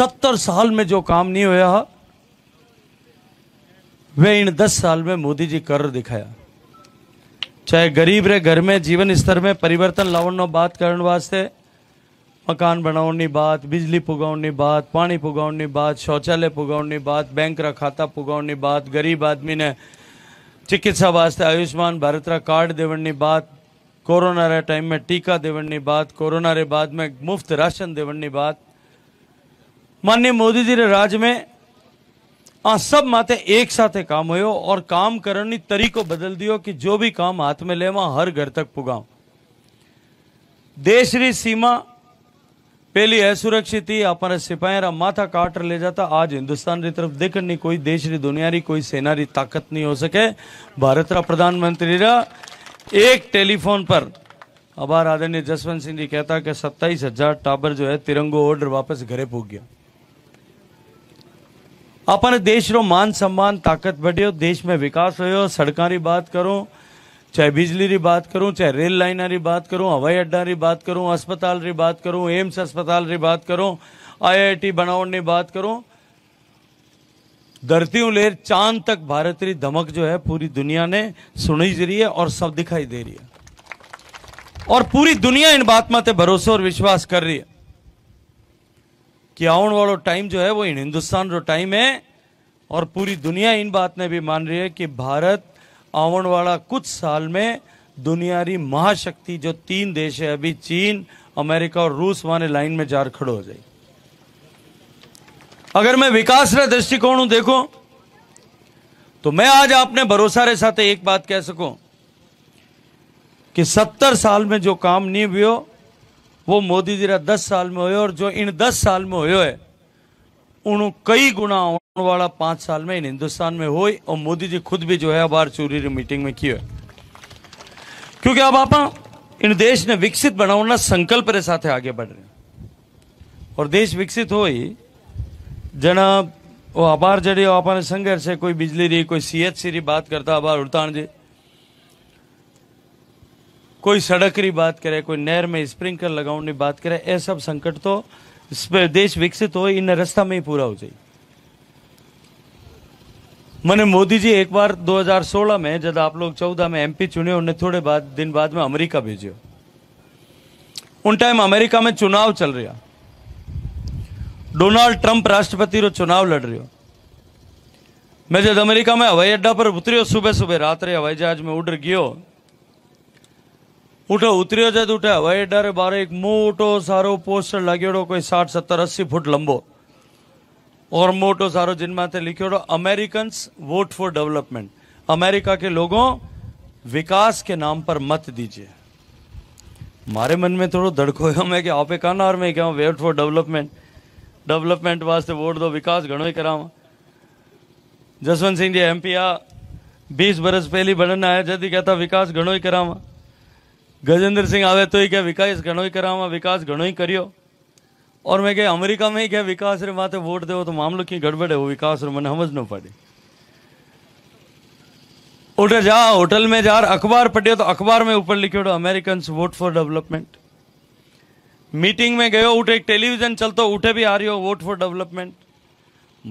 70 साल में जो काम नहीं हुआ वे इन 10 साल में मोदी जी कर दिखाया। चाहे गरीब रे घर में जीवन स्तर में परिवर्तन लावण बात करने वास्ते मकान बनाने बात, बिजली पुगाने बात, पानी पुगाने बात, शौचालय पुगाने बात, बैंक रा खाता पुगाने बात, गरीब आदमी ने चिकित्सा वास्ते आयुष्मान भारत रा कार्ड देवनी बात, कोरोना रे टाइम में टीका देवनी बात, कोरोना रे बाद में मुफ्त राशन देवनी बात, माननीय मोदी जी रे राज में आ सब माते एक साथ काम हो और काम करने तरीको बदल दियो कि जो भी काम हाथ में ले वहां हर घर तक पुगाऊं। देश री सीमा पहली असुरक्षित थी, अपने सिपाही रा माथा काट ले जाता। आज हिंदुस्तान री तरफ देखने नहीं कोई देश री दुनिया री कोई सेना री ताकत नहीं हो सके। भारत रा प्रधानमंत्री रा एक टेलीफोन पर अबार आदरणीय जसवंत सिंह जी कहता कि 27,000 टाबर जो है तिरंगो ऑर्डर वापस घरे पुग गया। अपने देश रो मान सम्मान ताकत बढ़ियो, देश में विकास हो, सड़क री बात करूं, चाहे बिजली री बात करूं, चाहे रेल लाइन री बात करूं, हवाई अड्डा री बात करूं, अस्पताल री बात करूं, एम्स अस्पताल री बात करूं, आईआईटी बनावण री बात करूं, धरती लेर चांद तक भारत री धमक जो है पूरी दुनिया ने सुनी रही है और सब दिखाई दे रही है और पूरी दुनिया इन बात माते भरोसा और विश्वास कर रही है कि आने वाला टाइम जो है वो इन हिंदुस्तान रो टाइम है। और पूरी दुनिया इन बात ने भी मान रही है कि भारत आवन वाला कुछ साल में दुनिया री महाशक्ति जो 3 देश है अभी चीन, अमेरिका और रूस वाने लाइन में जार खड़ो हो जाए। अगर मैं विकास रे दृष्टिकोण देखो तो मैं आज आपने भरोसा रे साथ एक बात कह सकूं कि 70 साल में जो काम नहीं हुआ वो मोदी जी रा 10 साल में हो और जो इन 10 साल में हो है उन कई गुना आने वाला 5 साल में इन हिंदुस्तान में हो। और मोदी जी खुद भी जो है अब चूरी मीटिंग में किया क्योंकि अब आप इन देश ने विकसित बनाना संकल्प रे साथ आगे बढ़ रहे और देश विकसित हो ही जनाब वो आभार जड़ी आपने संघर्ष है। कोई बिजली रही, कोई सीएचसी री बात करता आभार उड़तान जी, कोई सड़क री बात करे, कोई नहर में स्प्रिंकलर लगाने बात करे, ये सब संकट तो देश विकसित हो इन रास्ता में ही पूरा हो जाए। मैंने मोदी जी एक बार 2016 में जब आप लोग 14 में एमपी चुने उन्हें थोड़े दिन बाद में अमेरिका भेजियो। उन टाइम अमेरिका में चुनाव चल रहा, डोनाल्ड ट्रंप राष्ट्रपति रो चुनाव लड़ रहे हो। मैं जब अमेरिका में हवाई अड्डा पर उतरियो सुबह सुबह, रात रे हवाई जहाज में उड़ गयो, उठो उतरियो जद उठे हवाई अड्डा रे बारे एक मोटो सारो पोस्टर लाग्योड़ो कोई 60-70-80 फूट लंबो और मोटो सारो जिनमाते लिख्योड़ो Americans vote for development, America के लोगों विकास के नाम पर मत दीजिए। मारे मन में थोड़ा धड़को है मैं कि आपे कहना और मैं क्या वोट फॉर डेवलपमेंट, डेवलपमेंट वास्ते वोट दो, विकास घणो ही करावा। जसवंत सिंह जी एमपी आ 20 बरस पहली बनने आया जद ही कहता विकास घणो ही करावा। गजेंद्र सिंह आवे तो ही क्या विकास घणो ही करावा, विकास घणो ही करियो। और मैं क्या अमेरिका में ही क्या विकास रे माते वोट देव तो मामलों की गड़बड़ है, वो विकास रे मैंने समझ न पड़ी। उठे जा होटल में जा अखबार पढ़ियो तो अखबार में ऊपर लिखियो American vote for development. Meeting में गयो उठे एक टेलीविजन चलतो उठे भी आ रही हो वोट फॉर डेवलपमेंट।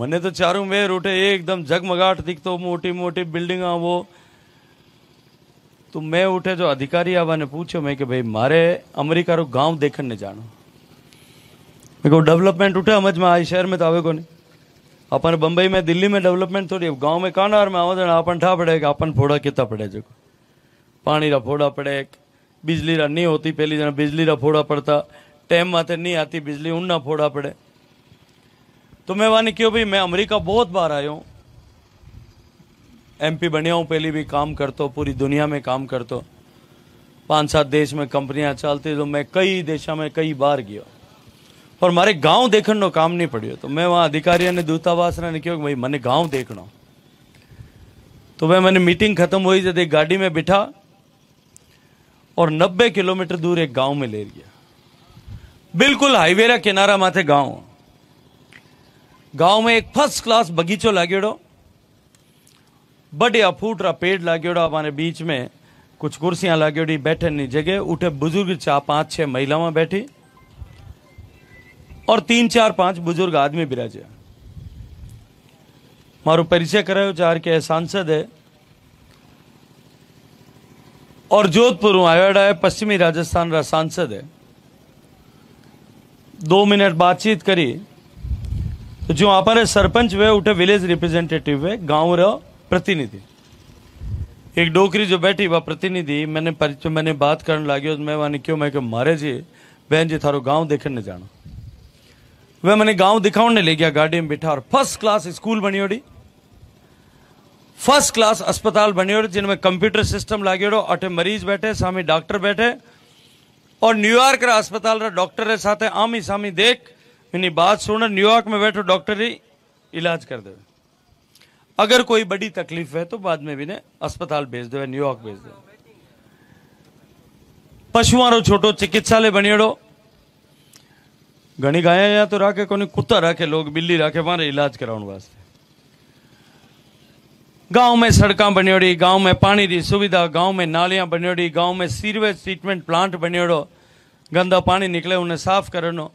मने तो चारों मेर उठे एकदम जगमगाट दिखतो, मोटी मोटी बिल्डिंग वो। तो मैं उठे जो अधिकारी आवा ने पूछो मैं कि भाई मारे अमेरिका रो गांव देखने ने जानो, मैं को डेवलपमेंट उठे समझ में आई, शहर में तो आवे को नहीं। अपन बंबई में दिल्ली में डेवलपमेंट थोड़ी, गाँव में कानार में आवे अपन ठा पड़े कि अपन फोड़ा कितना पड़े, जो पानी रा फोड़ा पड़े, बिजली रा नहीं होती पहली जना बिजली रा फोड़ा पड़ता, टाइम माते नहीं आती बिजली उन ना फोड़ा पड़े। तो मैं वाने क्यों भाई मैं अमेरिका बहुत बार आया हूँ, एमपी बनिया हूँ, पहले भी काम करता, पूरी दुनिया में काम करता, 5-7 देश में कंपनियां चलती, तो मैं कई देशों में कई बार गया पर मारे गांव देखने काम नहीं पड़ियो। तो मैं वहाँ अधिकारी ने दूतावास ने क्यों भाई मैंने गाँव देखना। तो वह मैंने मीटिंग खत्म हुई जब एक गाड़ी में बिठा और 90 किलोमीटर दूर एक गांव में ले गया, बिल्कुल हाईवे रा किनारा माथे गांव। गांव में एक फर्स्ट क्लास बगीचो लाग्योड़ो, बढ़िया फूट रा पेड़ लाग्योड़ा, हमारे बीच में कुछ कुर्सियां लाग्योड़ी बैठने जगह, उठे बुजुर्ग 4-5-6 महिलावां बैठी और 3, 4, 5 बुजुर्ग आदमी बिराजे। मारो परिचय करायो चार के सांसद है और जोधपुर आयोडा है पश्चिमी राजस्थान रा सांसद है। 2 मिनट बातचीत करी तो जो हमारे सरपंच वे उठे विलेज रिप्रेजेंटेटिव वे गांव रा प्रतिनिधि एक डोकरी जो बैठी वह प्रतिनिधि मैंने बात करने लगी और मैं वाणी क्यों मैं मारे जी बहन जी थारो गांव देखने जाना। वह मैंने गांव दिखाने ले गया, गाड़ी में बिठा और फर्स्ट क्लास स्कूल बनियोड़ी, फर्स्ट क्लास अस्पताल बनियोड़ी जिनमें कंप्यूटर सिस्टम लागेड़ो, अठे मरीज बैठे सामी डॉक्टर बैठे और न्यूयॉर्क रा अस्पताल रा डॉक्टर रे साथे आमी सामी देख मैंने बात सुन न्यूयॉर्क में बैठो डॉक्टर ही इलाज कर दे, अगर कोई बड़ी तकलीफ है तो बाद में भी ने अस्पताल भेज दो न्यूयॉर्क भेज दो। पशुओं रो छोटो चिकित्सालय बनियोड़ो, घनी गाया या तो राखे कोनी कुत्ता राखे लोग बिल्ली राखे वहां इलाज कराने वास्ते। गांव में सड़कां बनियोड़ी, गांव में पानी की सुविधा, गांव में नालियां बनियोड़ी, गांव में सीवेज ट्रीटमेंट प्लांट बनियोड़ो, गंदा पानी निकले उन्हें साफ करनो।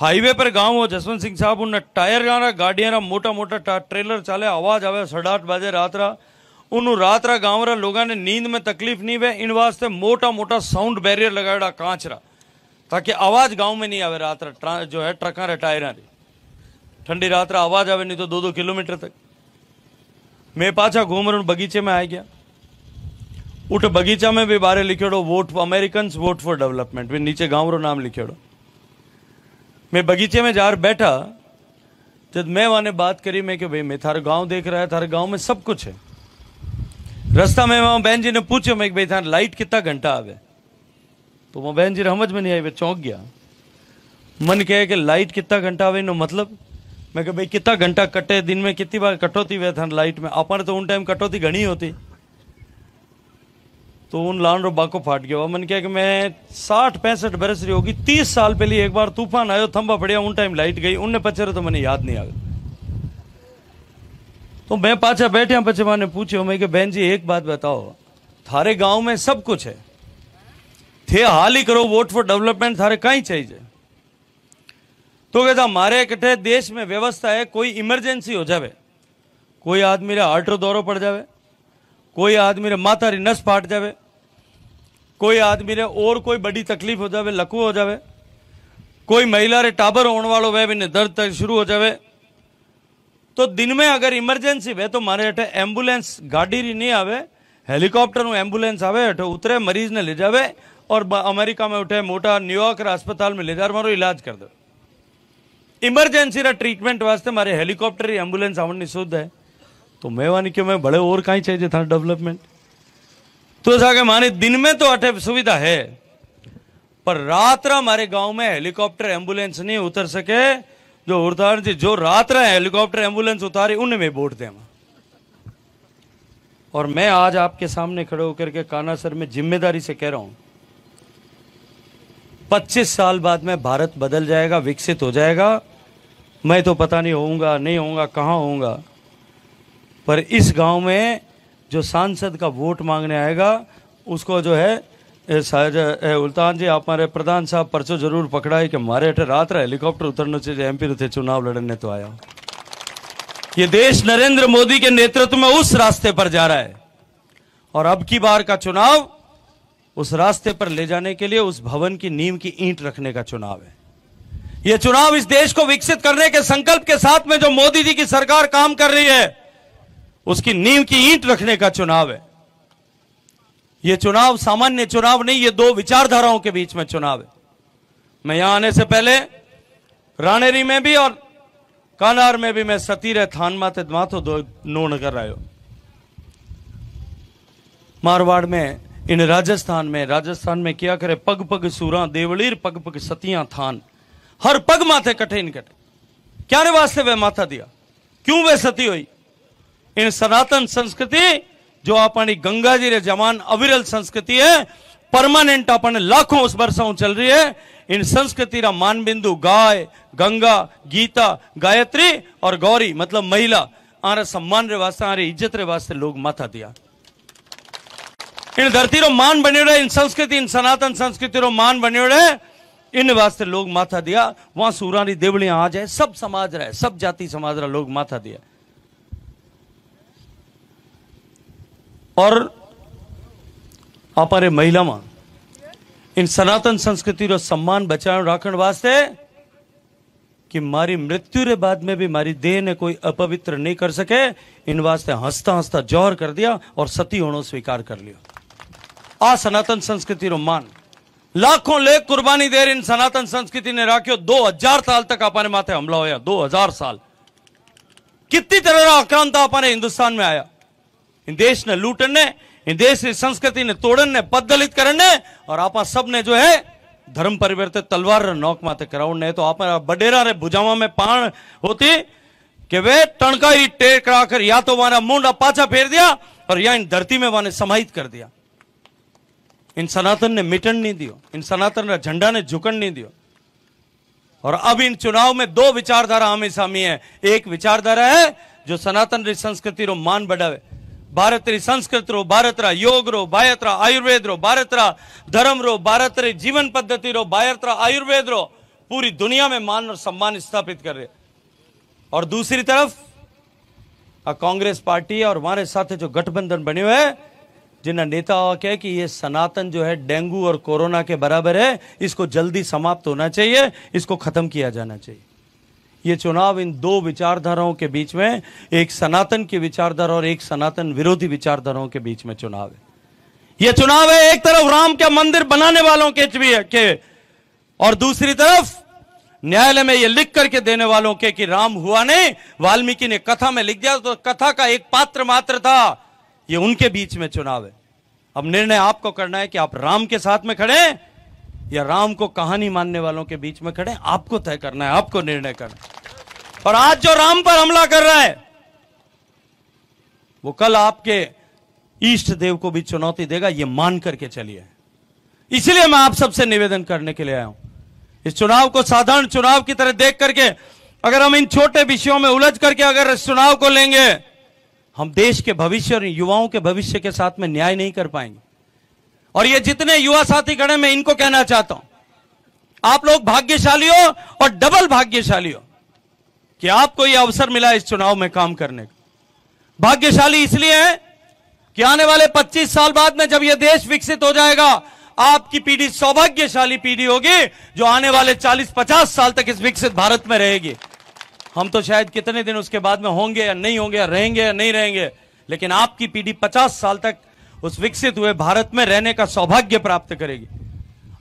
हाईवे पर गांव हो जसवंत सिंह साहब उन टायर रा गाड़ियां रा मोटा मोटा ट्रेलर चाले आवाज आवे 8:30 बजे रात रा उन रात रा गांव रा लोगों ने नींद में तकलीफ नहीं वे इन वास्ते मोटा मोटा साउंड बैरियर लगाड़ा कांच रा ताकि आवाज गांव में नहीं आवे। रात रा जो है ट्रकां रे टायरां री ठंडी रात रा आवाज आवे नहीं तो 2-2 किलोमीटर तक। मैं पाछा घूम रहा हूँ, बगीचे में आ गया, उठ बगीचा में भी बारे लिखेड़ो vote American vote for development भी नीचे गाँव रो नाम लिखेड़ो। मैं बगीचे में जा बैठा जब मैं वहाँ बात करी मैं कि भाई मैं थारा गांव देख रहा है, थारे गांव में सब कुछ है। रास्ता में वहाँ बहन जी ने पूछे मैं भाई थारा लाइट कितना घंटा आवे तो वहाँ बहन जी समझ में नहीं आई, वे चौंक गया। मन कहे कि लाइट कितना घंटा आवे नो मतलब मैं कि भाई कितना घंटा कटे दिन में कितनी बार कटौती वे थारा लाइट में अपन तो उन टाइम कटौती घनी होती। तो उन लान रो बाको फाट गया। मन क्या कि मैं 60-65 बरस रही होगी, 30 साल पहले एक बार तूफान आयो थंबा पड़िया उन टाइम लाइट गई उनने पचर तो मैंने याद नहीं आ गया। तो मैं पाछा बैठे पचे मैंने पूछे मैं कि बहन जी एक बात बताओ थारे गांव में सब कुछ है थे हाल ही करो वोट फॉर डेवलपमेंट थारे कहीं चाहिए तो कहता मारे कटे देश में व्यवस्था है कोई इमरजेंसी हो जावे कोई आदमी रे हार्ट रो दौरो पड़ जावे कोई आदमी रे माथा री नस फाट जावे कोई आदमी रे और कोई बड़ी तकलीफ हो जावे लकू हो जावे कोई महिला रे टाबर होने वालों वह भी ने दर्द तक शुरू हो जावे तो दिन में अगर इमरजेंसी वे तो मारे अठे एम्बुलेंस गाड़ी री नहीं आवे हेलीकॉप्टर में एम्बुलेंस आवे अठे उतरे मरीज ने ले जावे और अमेरिका में उठे मोटा न्यूयॉर्क अस्पताल में ले जा मारो इलाज कर दो। इमरजेंसी रा ट्रीटमेंट वास्ते मारे हेलीकॉप्टर री एम्बुलेंस आवनी शुद्ध है तो मैं वाणी क्यों मैं बड़े और कहीं चाहिए था डेवलपमेंट। तो साके माने दिन में तो अठे सुविधा है पर रात रा हमारे गांव में हेलीकॉप्टर एम्बुलेंस नहीं उतर सके जो उतार जो रात रा हेलीकॉप्टर एम्बुलेंस उतारी उन्हें मैं वोट दे। और मैं आज आपके सामने खड़े होकर के कान्हा सर में जिम्मेदारी से कह रहा हूं 25 साल बाद में भारत बदल जाएगा विकसित हो जाएगा। मैं तो पता नहीं होऊंगा नहीं होऊंगा कहाँ होऊंगा पर इस गांव में जो सांसद का वोट मांगने आएगा उसको जो है सुल्तान जी आप हमारे प्रधान साहब परसों जरूर पकड़ा है कि हमारे रात रहा हेलीकॉप्टर उतरने से एमपी थे चुनाव लड़ने तो आया। ये देश नरेंद्र मोदी के नेतृत्व में उस रास्ते पर जा रहा है और अब की बार का चुनाव उस रास्ते पर ले जाने के लिए उस भवन की नींव की ईंट रखने का चुनाव है। यह चुनाव इस देश को विकसित करने के संकल्प के साथ में जो मोदी जी की सरकार काम कर रही है उसकी नींव की ईंट रखने का चुनाव है। यह चुनाव सामान्य चुनाव नहीं, ये दो विचारधाराओं के बीच में चुनाव है। मैं यहां आने से पहले राणेरी में भी और कानार में भी मैं सतीर थान माते माथो दो नोन कर रहा हूं। मारवाड़ में इन राजस्थान में क्या करे पग पग सूरा देवलीर पग पग सतियां थान हर पग माथे कटे इन कटे क्या रे वास्ते वे माथा दिया क्यों वे सती हुई। इन सनातन संस्कृति जो अपनी गंगा जी रे जमान अविरल संस्कृति है परमानेंट अपन लाखों उस वर्षों चल रही है। इन संस्कृति रा मान बिंदु गाय गंगा गीता गायत्री और गौरी मतलब महिला आरा सम्मान रे वास्ते आरे इज्जत रे वास्ते लोग माथा दिया। इन धरती रो मान बनियोड़े इन संस्कृति इन सनातन संस्कृति रो मान बनियोड़े इन वास्ते लोग माथा दिया, वहां सूरानी देवलियां आ जाए, सब समाज रहा है, सब जाति समाज रहा, लोग माथा दिया। और हमारे महिला मां इन सनातन संस्कृति रो सम्मान बचाव राखण वास्ते कि मारी मृत्यु रे बाद में भी मारी देह ने कोई अपवित्र नहीं कर सके, इन वास्ते हंसता हंसता जौहर कर दिया और सती होनो स्वीकार कर लियो। आ सनातन संस्कृति रो मान लाखों लेख कुर्बानी देर इन सनातन संस्कृति ने राख्यो। 2000 साल तक आपने माथे हमला होया, 2000 साल कितनी तरह का आक्रांत आपने हिंदुस्तान में आया। इन देश ने लूटन ने, इन देश की संस्कृति ने तोड़न ने, बदलित करन ने, और आपा सब ने जो है धर्म परिवर्तित तलवार नौक माते कराउन ने। तो आप बडेरा रे भुजावा में पान होती कि वे टणकाई टेक राकर या तो वाना मुंडा पाछा फेर दिया और या इन धरती में वाने समाहित कर दिया। इन सनातन ने मिटन नहीं दियो, इन सनातन झंडा ने झुकन नहीं दियो। और अब इन चुनाव में दो विचारधारा आमी सामी है। एक विचारधारा है जो सनातन री संस्कृति रो मान बढ़ावे, भारत री संस्कृति रो, भारत रा योग रो, भारत रा आयुर्वेद रो, भारत रा धर्म रो, भारत री जीवन पद्धति रो, भारत रा आयुर्वेद रो पूरी दुनिया में मान और सम्मान स्थापित कर रहे। और दूसरी तरफ कांग्रेस पार्टी और हमारे साथ जो गठबंधन बने हुए हैं, जिन्हें नेता कहे कि ये सनातन जो है डेंगू और कोरोना के बराबर है, इसको जल्दी समाप्त होना चाहिए, इसको खत्म किया जाना चाहिए। ये चुनाव इन दो विचारधाराओं के बीच में, एक सनातन की विचारधारा और एक सनातन विरोधी विचारधाराओं के बीच में चुनाव है। यह चुनाव है एक तरफ राम के मंदिर बनाने वालों के और दूसरी तरफ न्यायालय में यह लिख करके देने वालों के कि राम हुआ नहीं, वाल्मीकि ने कथा में लिख दिया तो कथा का एक पात्र मात्र था, यह उनके बीच में चुनाव है। अब निर्णय आपको करना है कि आप राम के साथ में खड़े या राम को कहानी मानने वालों के बीच में खड़े, आपको तय करना है, आपको निर्णय करना है। और आज जो राम पर हमला कर रहा है वो कल आपके इष्ट देव को भी चुनौती देगा, ये मान करके चलिए। इसलिए मैं आप सबसे निवेदन करने के लिए आया हूं, इस चुनाव को साधारण चुनाव की तरह देख करके अगर हम इन छोटे विषयों में उलझ करके अगर इस चुनाव को लेंगे, हम देश के भविष्य और युवाओं के भविष्य के साथ में न्याय नहीं कर पाएंगे। और ये जितने युवा साथी खड़े, मैं इनको कहना चाहता हूं, आप लोग भाग्यशाली हो और डबल भाग्यशाली हो कि आपको यह अवसर मिला इस चुनाव में काम करने का। भाग्यशाली इसलिए है कि आने वाले 25 साल बाद में जब यह देश विकसित हो जाएगा, आपकी पीढ़ी सौभाग्यशाली पीढ़ी होगी जो आने वाले 40-50 साल तक इस विकसित भारत में रहेगी। हम तो शायद कितने दिन उसके बाद में होंगे या नहीं होंगे, रहेंगे या नहीं रहेंगे, लेकिन आपकी पीढ़ी 50 साल तक उस विकसित हुए भारत में रहने का सौभाग्य प्राप्त करेगी।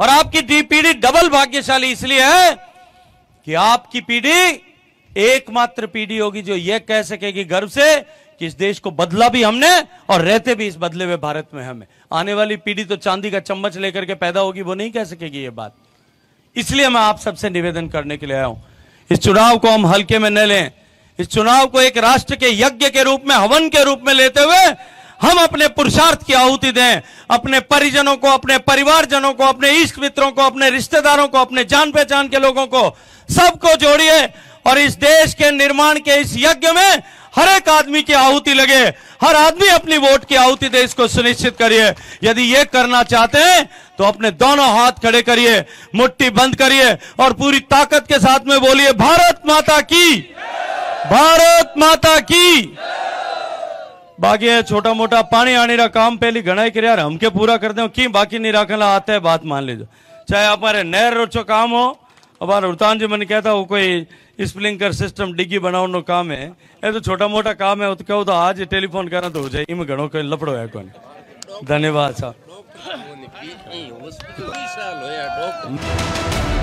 और आपकी पीढ़ी डबल भाग्यशाली इसलिए है कि आपकी पीढ़ी एकमात्र पीढ़ी होगी जो यह कह सकेगी गर्व से कि इस देश को बदला भी हमने और रहते भी इस बदले हुए भारत में हमें। आने वाली पीढ़ी तो चांदी का चम्मच लेकर के पैदा होगी, वो नहीं कह सकेगी ये बात। इसलिए मैं आप सबसे निवेदन करने के लिए आया हूं, इस चुनाव को हम हल्के में न लें। इस चुनाव को एक राष्ट्र के यज्ञ के रूप में, हवन के रूप में लेते हुए हम अपने पुरुषार्थ की आहुति दें, अपने परिजनों को, अपने परिवारजनों को, अपने इष्ट मित्रों को, अपने रिश्तेदारों को, अपने जान पहचान के लोगों को, सबको जोड़िए और इस देश के निर्माण के इस यज्ञ में हर एक आदमी की आहुति लगे, हर आदमी अपनी वोट की आहुति दे, इसको सुनिश्चित करिए। यदि ये करना चाहते हैं तो अपने दोनों हाथ खड़े करिए, मुट्ठी बंद करिए और पूरी ताकत के साथ में बोलिए, भारत माता की, भारत माता की। बाकी छोटा मोटा पानी आने का काम पहले घना कर यार हमके पूरा कर दे कि बाकी नहीं रखना आता है, बात मान लीजिए। चाहे हमारे नहर रोचो काम हो, हमारा उतान जी मैंने कहता वो कोई स्प्लिंकर सिस्टम डिग्गी बनाने काम है, ये तो छोटा मोटा काम है, तो कहो तो आज टेलीफोन करना तो हो जाए, इनमें घणो कोई लफड़ो है कौन। धन्यवाद साहब।